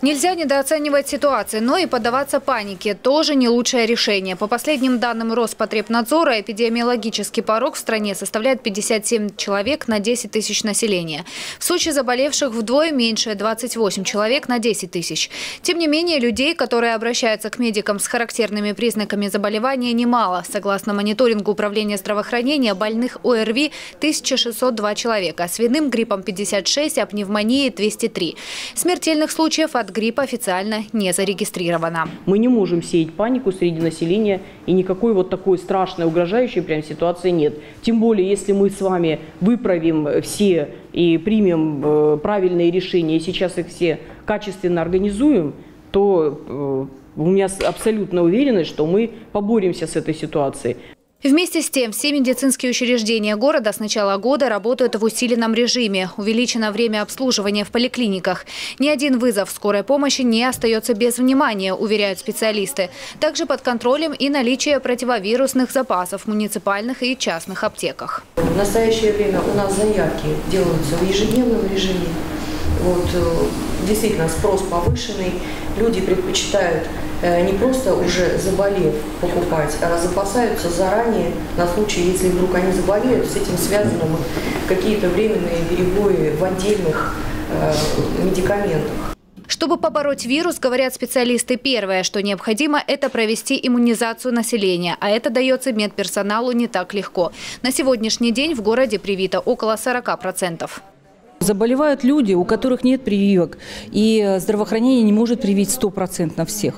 Нельзя недооценивать ситуацию, но и поддаваться панике – тоже не лучшее решение. По последним данным Роспотребнадзора, эпидемиологический порог в стране составляет 57 человек на 10 тысяч населения. В Сочи заболевших вдвое меньше – 28 человек на 10 тысяч. Тем не менее, людей, которые обращаются к медикам с характерными признаками заболевания, немало. Согласно мониторингу Управления здравоохранения, больных ОРВИ – 1602 человека, свиным гриппом – 56, а пневмонии – 203. Смертельных случаев от гриппа официально не зарегистрировано. Мы не можем сеять панику среди населения, и никакой вот такой страшной, угрожающей прям ситуации нет. Тем более, если мы с вами выправим все и примем правильные решения, и сейчас их все качественно организуем, то у меня абсолютно уверенность, что мы поборемся с этой ситуацией. Вместе с тем, все медицинские учреждения города с начала года работают в усиленном режиме. Увеличено время обслуживания в поликлиниках. Ни один вызов скорой помощи не остается без внимания, уверяют специалисты. Также под контролем и наличие противовирусных запасов в муниципальных и частных аптеках. В настоящее время у нас заявки делаются в ежедневном режиме. Вот, действительно, спрос повышенный. Люди предпочитают не просто уже заболев покупать, а запасаются заранее на случай, если вдруг они заболеют. С этим связаны какие-то временные перебои в отдельных медикаментах. Чтобы побороть вирус, говорят специалисты, первое, что необходимо, это провести иммунизацию населения. А это дается медперсоналу не так легко. На сегодняшний день в городе привито около 40%. Заболевают люди, у которых нет прививок, и здравоохранение не может привить 100% всех,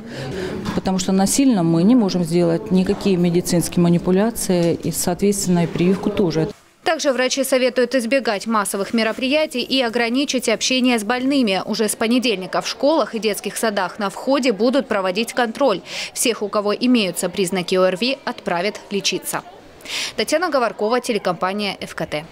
потому что насильно мы не можем сделать никакие медицинские манипуляции, и, соответственно, и прививку тоже. Также врачи советуют избегать массовых мероприятий и ограничить общение с больными. Уже с понедельника в школах и детских садах на входе будут проводить контроль. Всех, у кого имеются признаки ОРВИ, отправят лечиться. Татьяна Говоркова, телекомпания ФКТ.